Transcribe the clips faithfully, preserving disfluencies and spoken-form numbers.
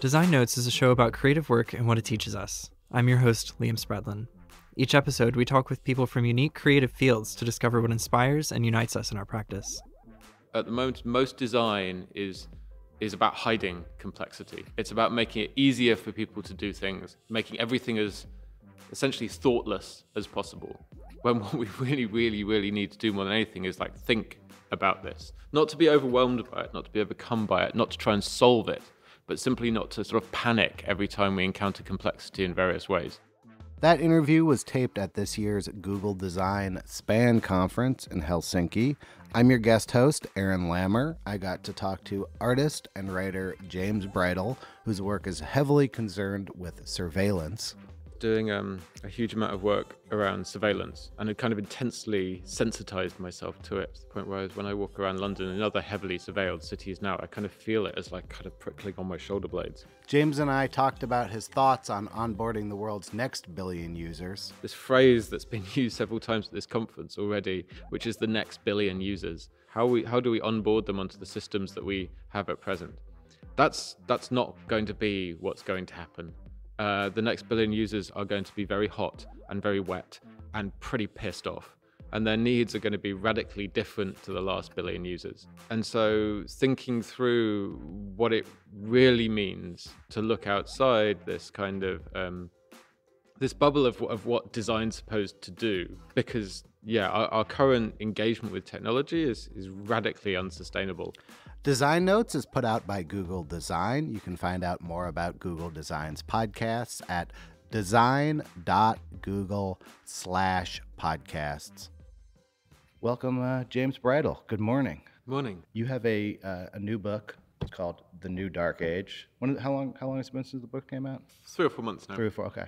Design Notes is a show about creative work and what it teaches us. I'm your host, Liam Spreadlin. Each episode, we talk with people from unique creative fields to discover what inspires and unites us in our practice. At the moment, most design is is about hiding complexity. It's about making it easier for people to do things, making everything as essentially thoughtless as possible. When what we really, really, really need to do more than anything is like think about this. Not to be overwhelmed by it, not to be overcome by it, not to try and solve it, but simply not to sort of panic every time we encounter complexity in various ways. That interview was taped at this year's Google Design SPAN conference in Helsinki. I'm your guest host, Aaron Lammer. I got to talk to artist and writer James Bridle, whose work is heavily concerned with surveillance. Doing um, a huge amount of work around surveillance, and it kind of intensely sensitized myself to it, to the point where I was, when I walk around London and other heavily surveilled cities now, I kind of feel it as like kind of prickling on my shoulder blades. James and I talked about his thoughts on onboarding the world's next billion users. This phrase that's been used several times at this conference already, which is the next billion users. How we, how do we onboard them onto the systems that we have at present? That's, that's not going to be what's going to happen. Uh, the next billion users are going to be very hot and very wet and pretty pissed off. And their needs are going to be radically different to the last billion users. And so thinking through what it really means to look outside this kind of, um, this bubble of, of what design's supposed to do, because yeah, our, our current engagement with technology is, is radically unsustainable. Design Notes is put out by Google Design. You can find out more about Google Design's podcasts at design dot google slash podcasts. Welcome, uh, James Bridle. Good morning. Morning. You have a uh, a new book. It's called The New Dark Age. When, how long How long has it been since the book came out? Three or four months now. Three or four, okay.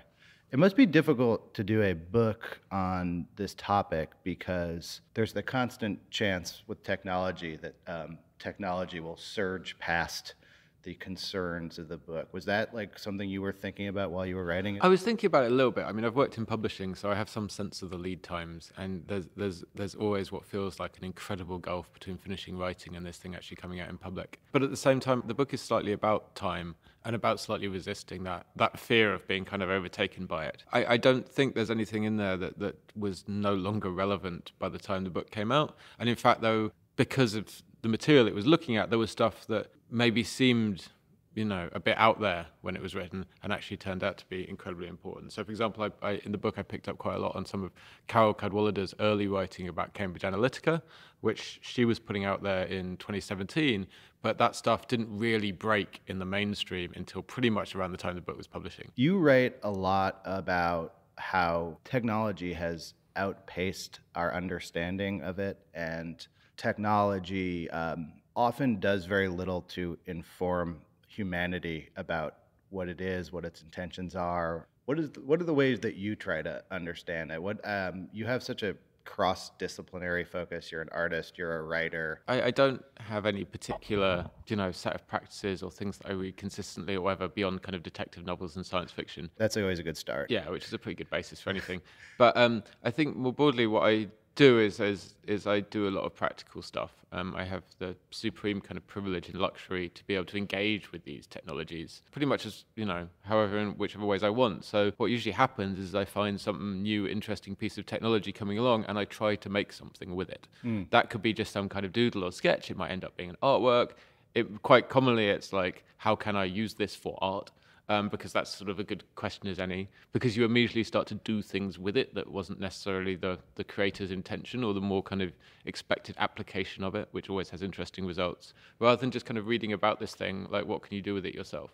It must be difficult to do a book on this topic because there's the constant chance with technology that um, technology will surge past the concerns of the book. Was that like something you were thinking about while you were writing it? I was thinking about it a little bit. I mean, I've worked in publishing, so I have some sense of the lead times, and there's there's there's always what feels like an incredible gulf between finishing writing and this thing actually coming out in public. But at the same time, the book is slightly about time and about slightly resisting that that fear of being kind of overtaken by it. I, I don't think there's anything in there that, that was no longer relevant by the time the book came out. And in fact, though, because of the material it was looking at, there was stuff that maybe seemed, you know, a bit out there when it was written and actually turned out to be incredibly important. So, for example, I, I, in the book, I picked up quite a lot on some of Carol Cadwallader's early writing about Cambridge Analytica, which she was putting out there in twenty seventeen, but that stuff didn't really break in the mainstream until pretty much around the time the book was publishing. You write a lot about how technology has outpaced our understanding of it, and technology um, often does very little to inform humanity about what it is, what its intentions are. What is? What are the ways that you try to understand it? What um, you have such a cross-disciplinary focus. You're an artist. You're a writer. I, I don't have any particular, you know, set of practices or things that I read consistently or whatever beyond kind of detective novels and science fiction. That's always a good start. Yeah, which is a pretty good basis for anything. But um, I think more broadly, what I do is, is is I do a lot of practical stuff. Um, I have the supreme kind of privilege and luxury to be able to engage with these technologies pretty much as, you know, however and whichever ways I want. So what usually happens is I find some new interesting piece of technology coming along and I try to make something with it. Mm. That could be just some kind of doodle or sketch. It might end up being an artwork. It, quite commonly it's like, how can I use this for art? Um, because that's sort of a good question as any, because you immediately start to do things with it that wasn't necessarily the, the creator's intention or the more kind of expected application of it, which always has interesting results, rather than just kind of reading about this thing, like what can you do with it yourself?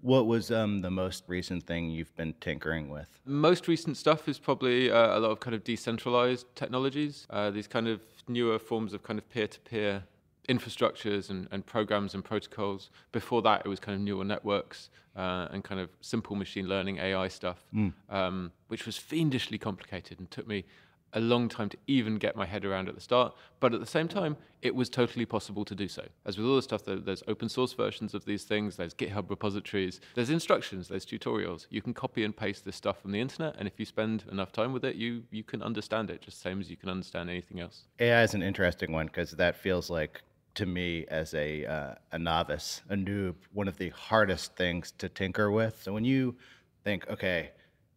What was um, the most recent thing you've been tinkering with? Most recent stuff is probably uh, a lot of kind of decentralized technologies, uh, these kind of newer forms of kind of peer-to-peer infrastructures and, and programs and protocols. Before that, it was kind of neural networks uh, and kind of simple machine learning A I stuff, mm. um, which was fiendishly complicated and took me a long time to even get my head around at the start. But at the same time, it was totally possible to do so. As with all the stuff, there's open source versions of these things, there's GitHub repositories, there's instructions, there's tutorials. You can copy and paste this stuff from the internet, and if you spend enough time with it, you you can understand it, just the same as you can understand anything else. A I is an interesting one because that feels like to me as a, uh, a novice, a noob, one of the hardest things to tinker with. So when you think, okay,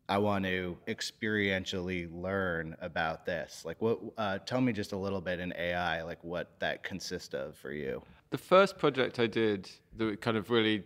I want to experientially learn about this, like what, uh, tell me just a little bit in A I, like what that consists of for you. The first project I did that kind of really,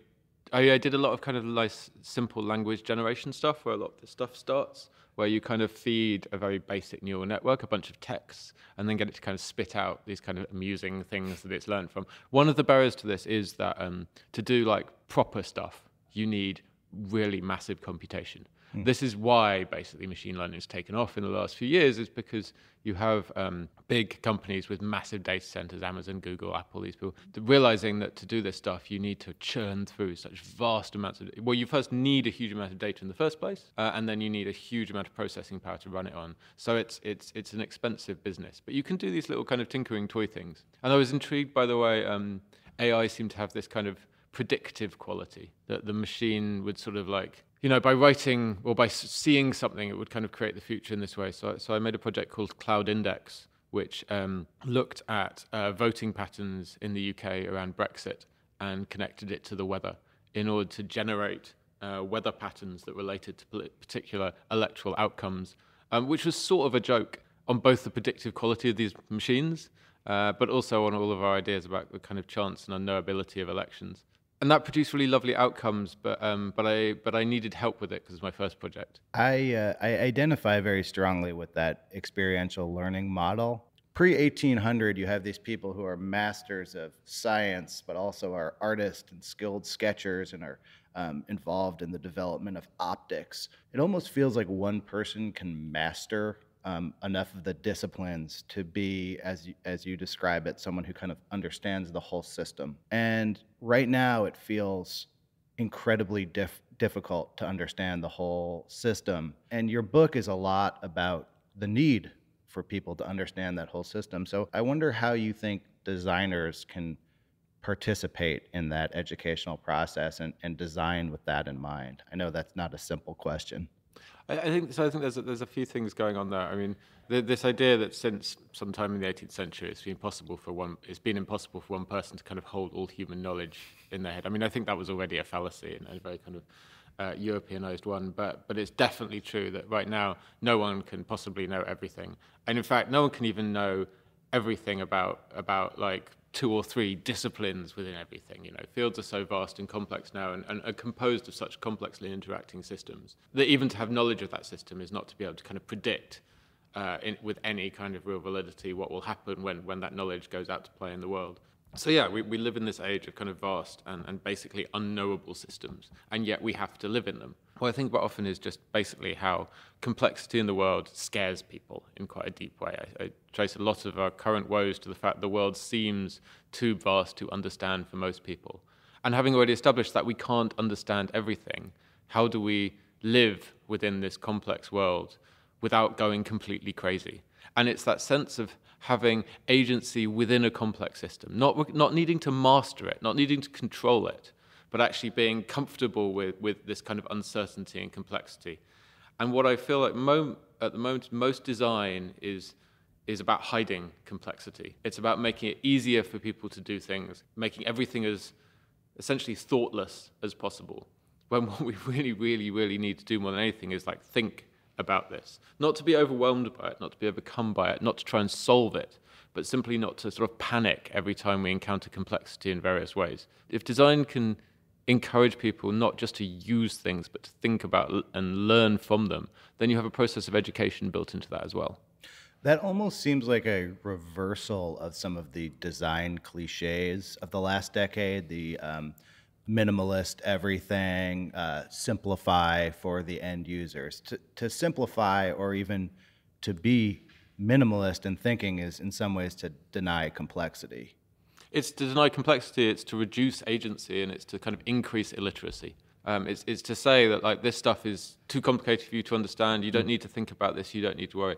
I, I did a lot of kind of like simple language generation stuff where a lot of this stuff starts, where you kind of feed a very basic neural network a bunch of texts and then get it to kind of spit out these kind of amusing things that it's learned from. One of the barriers to this is that um, to do like proper stuff, you need really massive computation. Mm. This is why basically machine learning has taken off in the last few years, is because you have um, big companies with massive data centers, Amazon, Google, Apple, these people, realizing that to do this stuff, you need to churn through such vast amounts of, well, you first need a huge amount of data in the first place, uh, and then you need a huge amount of processing power to run it on. So it's, it's, it's an expensive business, but you can do these little kind of tinkering toy things. And I was intrigued by the way um, A I seemed to have this kind of predictive quality, that the machine would sort of like, you know, by writing or by seeing something, it would kind of create the future in this way. So, so I made a project called Cloud Index, which um, looked at uh, voting patterns in the U K around Brexit and connected it to the weather in order to generate uh, weather patterns that related to particular electoral outcomes, um, which was sort of a joke on both the predictive quality of these machines, uh, but also on all of our ideas about the kind of chance and unknowability of elections. And that produced really lovely outcomes, but um, but I but I needed help with it because it's my first project. I uh, I identify very strongly with that experiential learning model. pre eighteen hundred, you have these people who are masters of science, but also are artists and skilled sketchers and are um, involved in the development of optics. It almost feels like one person can master um, enough of the disciplines to be, as you, as you describe it, someone who kind of understands the whole system. And right now, it feels incredibly diff difficult to understand the whole system. And your book is a lot about the need for people to understand that whole system. So I wonder how you think designers can participate in that educational process and, and design with that in mind. I know that's not a simple question. I, I think so. I think there's a, there's a few things going on there. I mean, th this idea that since sometime in the eighteenth century, it's been possible for one, it's been impossible for one person to kind of hold all human knowledge in their head. I mean, I think that was already a fallacy and a very kind of uh, Europeanized one. But but it's definitely true that right now no one can possibly know everything, and in fact, no one can even know everything about about like two or three disciplines within everything. You know, fields are so vast and complex now and, and are composed of such complexly interacting systems that even to have knowledge of that system is not to be able to kind of predict uh, in, with any kind of real validity what will happen when, when that knowledge goes out to play in the world. So yeah, we, we live in this age of kind of vast and, and basically unknowable systems, and yet we have to live in them. What I think about often is just basically how complexity in the world scares people in quite a deep way. I, I trace a lot of our current woes to the fact the world seems too vast to understand for most people. And having already established that we can't understand everything, how do we live within this complex world without going completely crazy? And it's that sense of having agency within a complex system, not, not needing to master it, not needing to control it, but actually being comfortable with, with this kind of uncertainty and complexity. And what I feel like mo at the moment, most design is, is about hiding complexity. It's about making it easier for people to do things, making everything as essentially thoughtless as possible, when what we really, really, really need to do more than anything is like think about this. Not to be overwhelmed by it, not to be overcome by it, not to try and solve it, but simply not to sort of panic every time we encounter complexity in various ways. If design can encourage people not just to use things, but to think about and learn from them, then you have a process of education built into that as well. That almost seems like a reversal of some of the design cliches of the last decade, the um, minimalist everything, uh, simplify for the end users. To, to simplify or even to be minimalist in thinking is in some ways to deny complexity. It's to deny complexity, it's to reduce agency, and it's to kind of increase illiteracy. Um, it's, it's to say that like this stuff is too complicated for you to understand, you don't need to think about this, you don't need to worry.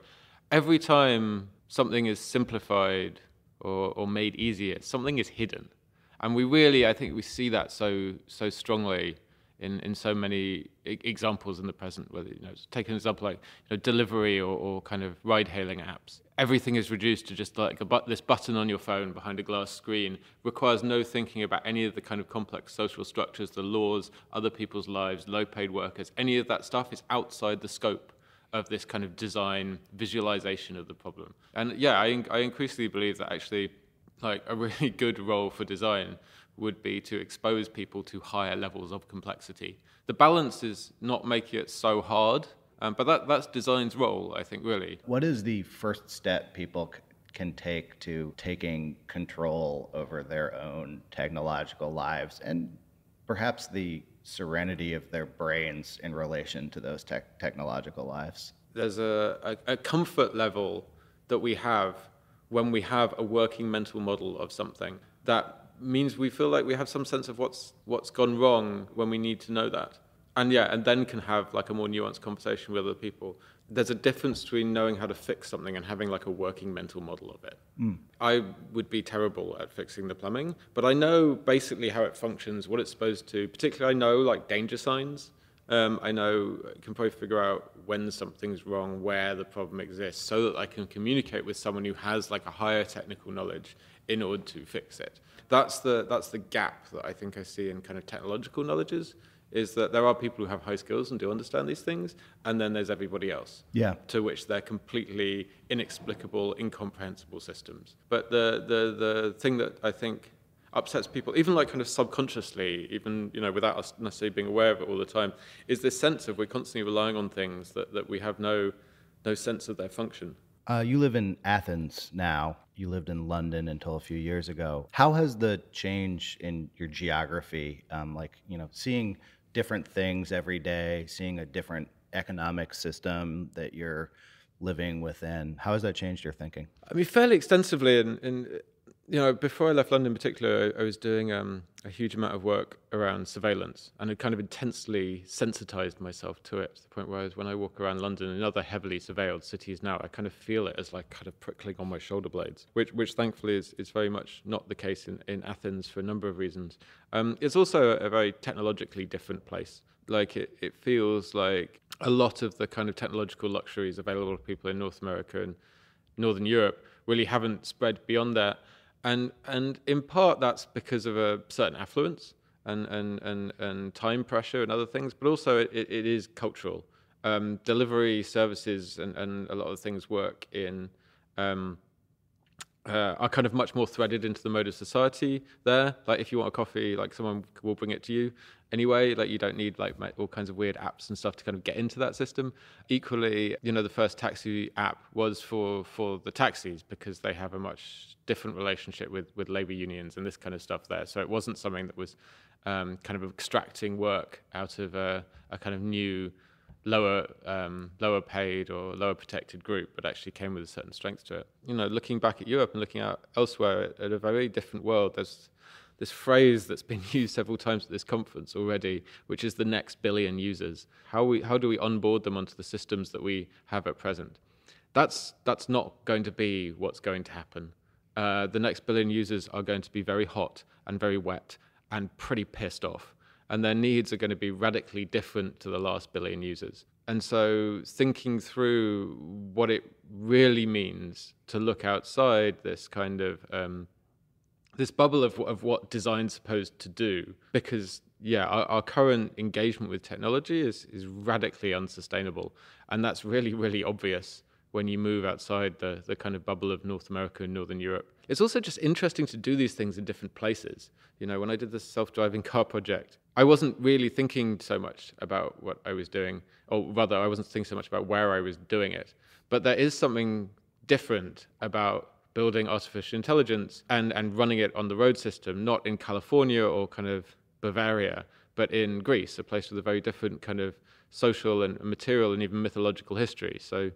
Every time something is simplified or, or made easier, something is hidden. And we really, I think we see that so so strongly in, in so many e examples in the present, whether, you know, take an example like, you know, delivery or, or kind of ride-hailing apps. everything is reduced to just like a but this button on your phone behind a glass screen, requires no thinking about any of the kind of complex social structures, the laws, other people's lives, low-paid workers, any of that stuff is outside the scope of this kind of design visualization of the problem. And yeah, I, I increasingly believe that actually like a really good role for design would be to expose people to higher levels of complexity. The balance is not making it so hard, um, but that, that's design's role, I think, really. What is the first step people c- can take to taking control over their own technological lives and perhaps the serenity of their brains in relation to those te- technological lives? There's a, a, a comfort level that we have when we have a working mental model of something that means we feel like we have some sense of what's what's gone wrong when we need to know that. And yeah, and then can have like a more nuanced conversation with other people. There's a difference between knowing how to fix something and having like a working mental model of it. Mm. I would be terrible at fixing the plumbing, but I know basically how it functions, what it's supposed to, particularly I know like danger signs. Um, I know, I can probably figure out when something's wrong, where the problem exists, so that I can communicate with someone who has like a higher technical knowledge in order to fix it. That's the that's the gap that I think I see in kind of technological knowledges, is that there are people who have high skills and do understand these things, and then there's everybody else, yeah, to which they're completely inexplicable, incomprehensible systems. But the the the thing that I think upsets people, even like kind of subconsciously, even you know without us necessarily being aware of it all the time, is this sense of we're constantly relying on things that, that we have no no sense of their function. Uh, you live in Athens now. You lived in London until a few years ago. How has the change in your geography, um, like you know, seeing different things every day, seeing a different economic system that you're living within, how has that changed your thinking? I mean, fairly extensively. In, in you know, before I left London in particular, I, I was doing um, a huge amount of work around surveillance, and had kind of intensely sensitized myself to it to the point where I was, when I walk around London and other heavily surveilled cities now, I kind of feel it as like kind of prickling on my shoulder blades, which which thankfully is, is very much not the case in, in Athens for a number of reasons. Um, it's also a very technologically different place. Like it, it feels like a lot of the kind of technological luxuries available to people in North America and Northern Europe really haven't spread beyond that. And and in part that's because of a certain affluence and and, and, and time pressure and other things, but also it, it is cultural. Um, delivery services and, and a lot of things work in um, uh, are kind of much more threaded into the mode of society there. Like if you want a coffee, like someone will bring it to you anyway. Like you don't need like all kinds of weird apps and stuff to kind of get into that system. Equally, you know, the first taxi app was for for the taxis because they have a much different relationship with with labor unions and this kind of stuff there. So it wasn't something that was um, kind of extracting work out of a, a kind of new lower um, lower paid or lower protected group, but actually came with a certain strength to it. You know, looking back at Europe and looking out elsewhere at, at a very different world, there's this phrase that's been used several times at this conference already, which is the next billion users. How we how do we onboard them onto the systems that we have at present? That's that's not going to be what's going to happen. Uh, the next billion users are going to be very hot and very wet and pretty pissed off. And their needs are going to be radically different to the last billion users. And so thinking through what it really means to look outside this kind of, um, this bubble of, of what design's supposed to do, because yeah, our, our current engagement with technology is, is radically unsustainable. And that's really, really obvious when you move outside the, the kind of bubble of North America and Northern Europe. It's also just interesting to do these things in different places. You know, when I did this self-driving car project, I wasn't really thinking so much about what I was doing, or rather, I wasn't thinking so much about where I was doing it. But there is something different about building artificial intelligence and, and running it on the road system, not in California or kind of Bavaria, but in Greece, a place with a very different kind of social and material and even mythological history. So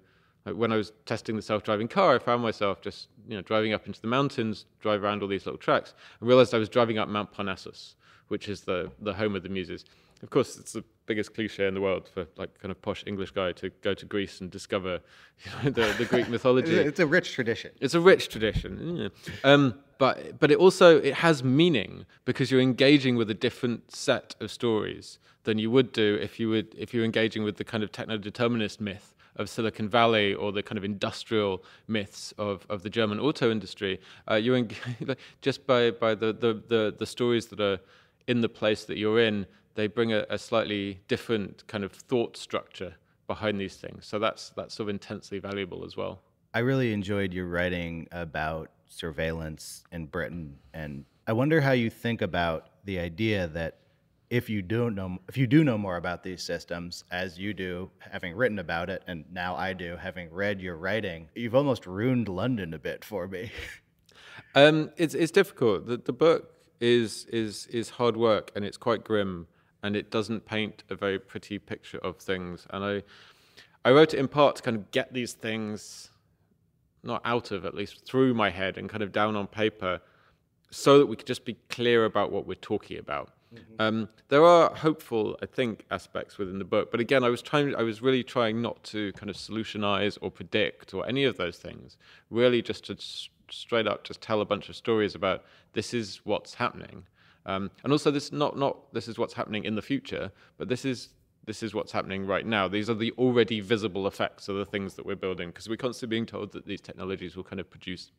when I was testing the self-driving car, I found myself just, you know, driving up into the mountains, drive around all these little tracks, and realized I was driving up Mount Parnassus, which is the, the home of the muses. Of course, it's the biggest cliche in the world for like kind of posh English guy to go to Greece and discover, you know, the, the Greek mythology. It's a rich tradition. It's a rich tradition. Yeah. Um, but but it also, it has meaning because you're engaging with a different set of stories than you would do if you would if you're engaging with the kind of techno-determinist myth of Silicon Valley or the kind of industrial myths of, of the German auto industry, uh, you engage, just by, by the, the, the, the stories that are in the place that you're in, they bring a, a slightly different kind of thought structure behind these things. So that's, that's sort of intensely valuable as well. I really enjoyed your writing about surveillance in Britain, and I wonder how you think about the idea that if you don't know, if you do know more about these systems, as you do, having written about it, and now I do, having read your writing, you've almost ruined London a bit for me. um, it's it's difficult. The, the book is is is hard work, and it's quite grim, and it doesn't paint a very pretty picture of things. And I I wrote it in part to kind of get these things, not out of, at least through my head and kind of down on paper, so that we could just be clear about what we're talking about. Mm-hmm. Um, there are hopeful, I think, aspects within the book, but again, I was trying, I was really trying not to kind of solutionize or predict or any of those things. Really, just to s- straight up just tell a bunch of stories about this is what's happening, um, and also this not not this is what's happening in the future, but this is. This is what's happening right now. These are the already visible effects of the things that we're building, because we're constantly being told that these technologies will kind of produce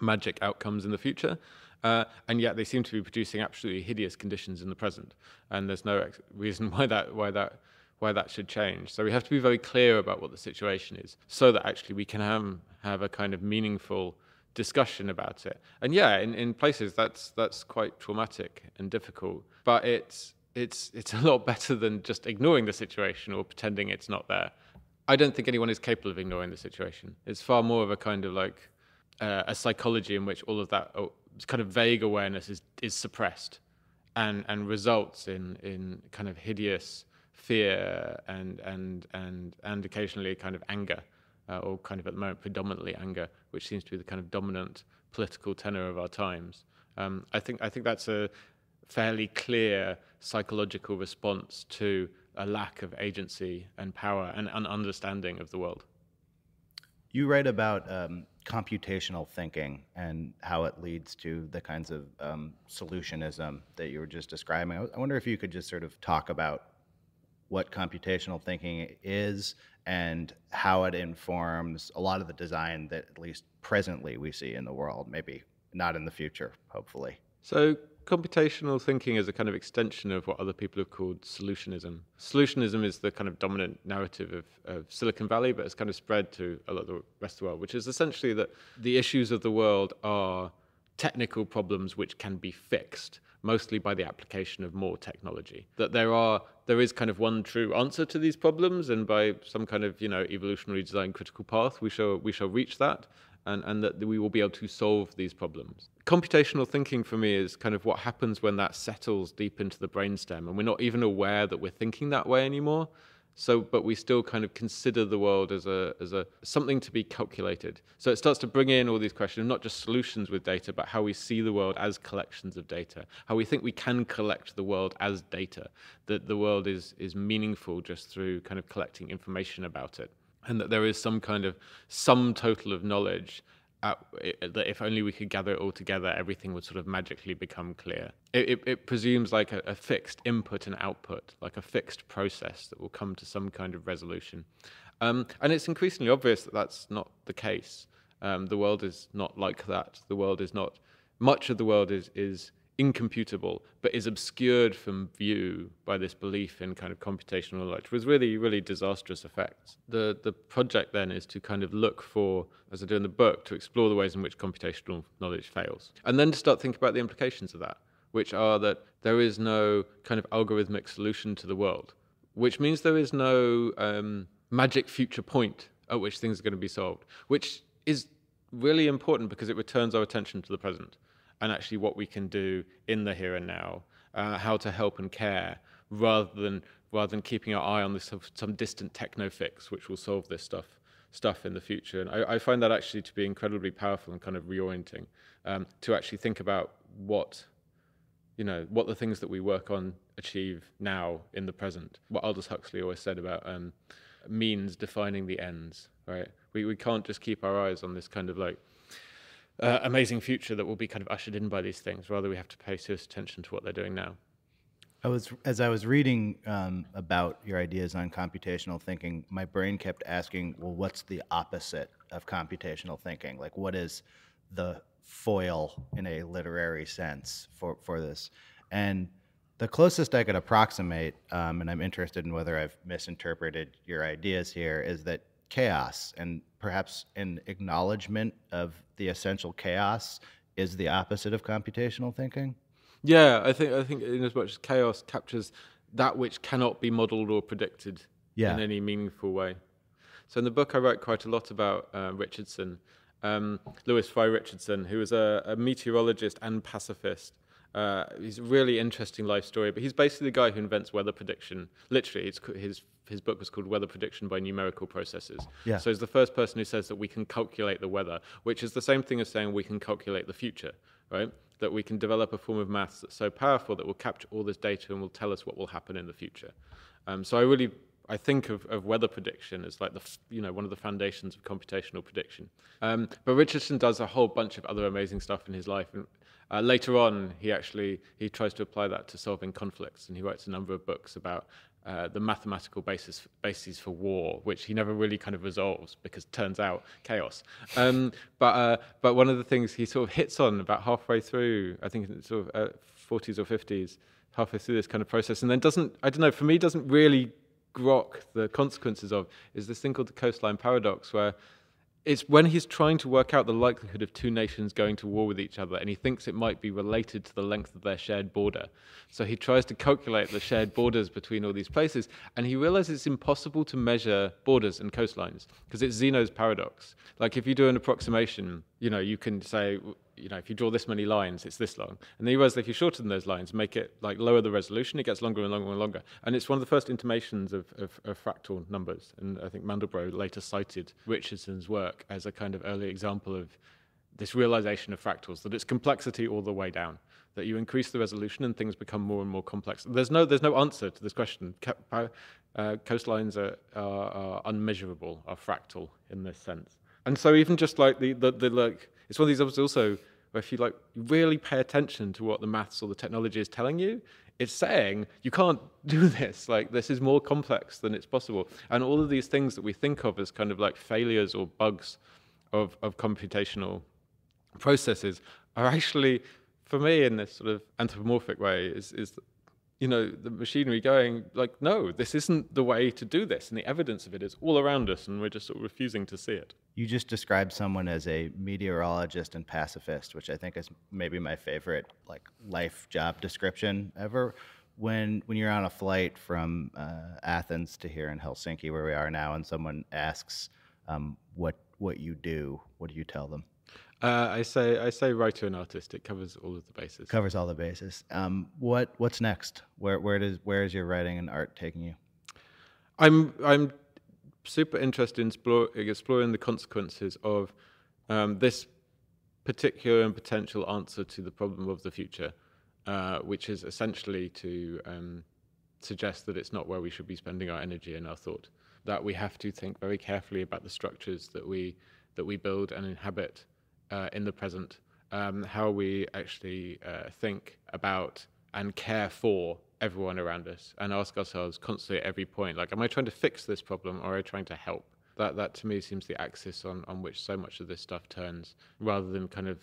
magic outcomes in the future, uh, and yet they seem to be producing absolutely hideous conditions in the present. And there's no ex- reason why that why that why that should change. So we have to be very clear about what the situation is, so that actually we can have have a kind of meaningful discussion about it. And yeah, in, in places that's that's quite traumatic and difficult, but it's. It's it's a lot better than just ignoring the situation or pretending it's not there. I don't think anyone is capable of ignoring the situation. It's far more of a kind of like uh, a psychology in which all of that kind of vague awareness is, is suppressed, and, and results in in kind of hideous fear and and and and occasionally kind of anger, uh, or kind of at the moment predominantly anger, which seems to be the kind of dominant political tenor of our times. Um, I think I think that's a fairly clear psychological response to a lack of agency and power and an understanding of the world. You write about um, computational thinking and how it leads to the kinds of um, solutionism that you were just describing. I, w- I wonder if you could just sort of talk about what computational thinking is and how it informs a lot of the design that at least presently we see in the world, maybe not in the future, hopefully. So computational thinking is a kind of extension of what other people have called solutionism. Solutionism is the kind of dominant narrative of, of Silicon Valley, but it's kind of spread to a lot of the rest of the world, which is essentially that the issues of the world are technical problems which can be fixed, mostly by the application of more technology. That there are there is kind of one true answer to these problems, and by some kind of, you know, evolutionary design critical path, we shall we shall reach that. And, and that we will be able to solve these problems. Computational thinking for me is kind of what happens when that settles deep into the brainstem, and we're not even aware that we're thinking that way anymore. So, but we still kind of consider the world as a as a something to be calculated. So it starts to bring in all these questions, not just solutions with data, but how we see the world as collections of data, how we think we can collect the world as data, that the world is is meaningful just through kind of collecting information about it. And that there is some kind of sum total of knowledge at, it, that if only we could gather it all together, everything would sort of magically become clear. It, it, it presumes like a, a fixed input and output, like a fixed process that will come to some kind of resolution. Um, and it's increasingly obvious that that's not the case. Um, the world is not like that. The world is not, much of the world is is incomputable, but is obscured from view by this belief in kind of computational knowledge, with really, really disastrous effects. The the project then is to kind of look for, as I do in the book, to explore the ways in which computational knowledge fails, and then to start thinking about the implications of that, which are that there is no kind of algorithmic solution to the world, which means there is no um, magic future point at which things are going to be solved, which is really important because it returns our attention to the present. And actually what we can do in the here and now, uh, how to help and care, rather than rather than keeping our eye on this some distant techno fix which will solve this stuff stuff in the future. And I, I find that actually to be incredibly powerful and kind of reorienting, um, to actually think about what you know what the things that we work on achieve now in the present. What Aldous Huxley always said about um, means defining the ends. Right? We we can't just keep our eyes on this kind of like. Uh, amazing future that will be kind of ushered in by these things. Rather, we have to pay serious attention to what they're doing now. I was, as I was reading um, about your ideas on computational thinking, my brain kept asking, well, what's the opposite of computational thinking? Like, what is the foil in a literary sense for, for this? And the closest I could approximate, um, and I'm interested in whether I've misinterpreted your ideas here, is that chaos, and perhaps an acknowledgement of the essential chaos, is the opposite of computational thinking? Yeah, I think I think in as much as chaos captures that which cannot be modeled or predicted yeah. in any meaningful way. So in the book I wrote quite a lot about uh, Richardson, um, Lewis Fry Richardson, who was a, a meteorologist and pacifist. Uh, he's a really interesting life story, but he's basically the guy who invents weather prediction. Literally, it's, his his book was called Weather Prediction by Numerical Processes. Yeah. So he's the first person who says that we can calculate the weather, which is the same thing as saying we can calculate the future, right? That we can develop a form of maths that's so powerful that will capture all this data and will tell us what will happen in the future. Um, so I really, I think of, of weather prediction as like the, you know, one of the foundations of computational prediction. Um, but Richardson does a whole bunch of other amazing stuff in his life. And uh, later on, he actually, he tries to apply that to solving conflicts. And he writes a number of books about Uh, the mathematical basis bases for war, which he never really kind of resolves because turns out chaos. Um, but uh, but one of the things he sort of hits on about halfway through, I think it's sort of uh, forties or fifties, halfway through this kind of process, and then doesn't, I don't know, for me doesn't really grok the consequences of, is this thing called the coastline paradox, where it's when he's trying to work out the likelihood of two nations going to war with each other, and he thinks it might be related to the length of their shared border. So he tries to calculate the shared borders between all these places, and he realizes it's impossible to measure borders and coastlines, because it's Zeno's paradox. Like, if you do an approximation, you know, you can say, you know, if you draw this many lines, it's this long. And then you realize that if you shorten those lines, make it, like, lower the resolution, it gets longer and longer and longer. And it's one of the first intimations of, of, of fractal numbers. And I think Mandelbrot later cited Richardson's work as a kind of early example of this realization of fractals, that it's complexity all the way down, that you increase the resolution and things become more and more complex. There's no, there's no answer to this question. Uh, coastlines are, are, are unmeasurable, are fractal in this sense. And so even just like the, the, the like, it's one of these others also where if you like really pay attention to what the maths or the technology is telling you, it's saying you can't do this. Like, this is more complex than it's possible. And all of these things that we think of as kind of like failures or bugs of, of computational processes are actually, for me, in this sort of anthropomorphic way, is, is you know, the machinery going like, no, this isn't the way to do this. And the evidence of it is all around us, and we're just sort of refusing to see it. You just described someone as a meteorologist and pacifist, which I think is maybe my favorite like life job description ever. When when you're on a flight from uh, Athens to here in Helsinki, where we are now, and someone asks um, what what you do, what do you tell them? Uh, I say I say writer and artist. It covers all of the bases. Covers all the bases. Um, what what's next? Where where does where is your writing and art taking you? I'm I'm. super interested in explore, exploring the consequences of um, this particular and potential answer to the problem of the future, uh, which is essentially to um, suggest that it's not where we should be spending our energy and our thought, that we have to think very carefully about the structures that we that we build and inhabit uh, in the present, um, how we actually uh, think about and care for everyone around us, and ask ourselves constantly at every point, like, am I trying to fix this problem or am I trying to help? That, that to me seems the axis on, on which so much of this stuff turns, rather than kind of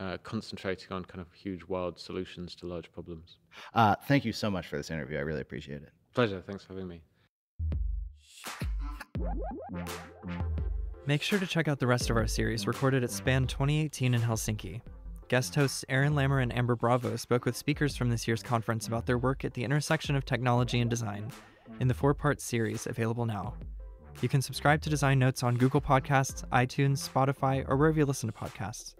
uh, concentrating on kind of huge, wild solutions to large problems. Uh, thank you so much for this interview. I really appreciate it. Pleasure. Thanks for having me. Make sure to check out the rest of our series recorded at SPAN twenty eighteen in Helsinki. Guest hosts Aaron Lammer and Amber Bravo spoke with speakers from this year's conference about their work at the intersection of technology and design in the four-part series available now. You can subscribe to Design Notes on Google Podcasts, iTunes, Spotify, or wherever you listen to podcasts.